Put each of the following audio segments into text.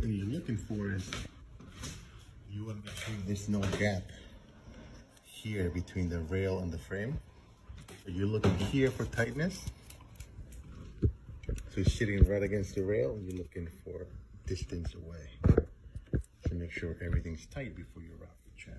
thing you're looking for is you want to make sure there's no gap here between the rail and the frame. So you're looking here for tightness. So it's sitting right against the rail and you're looking for distance away. So make sure everything's tight before you rock the channel.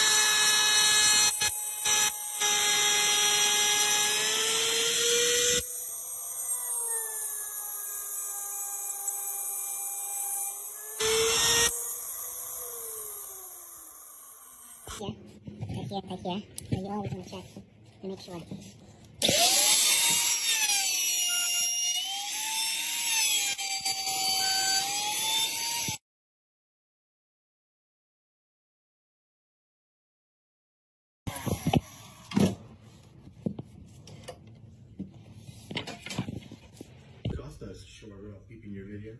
Here, right here. So you always want to check and make sure. Costa is short real deep in your videos.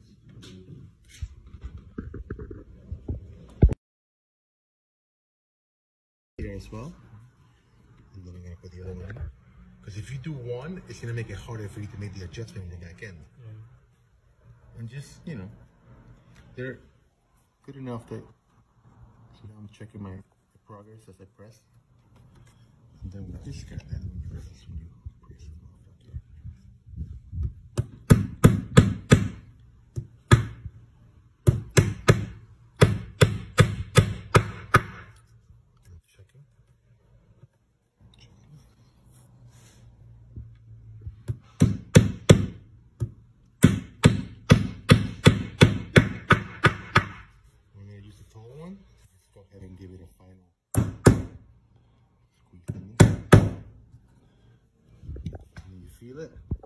As well, and then I'm gonna put the other one, because if you do one, it's gonna make it harder for you to make the adjustment in the back end. Yeah. And just, you know, they're good enough that, so now I'm checking my progress as I press, and then with this guy, then we press this one. And give it a final squeeze. Can you feel it?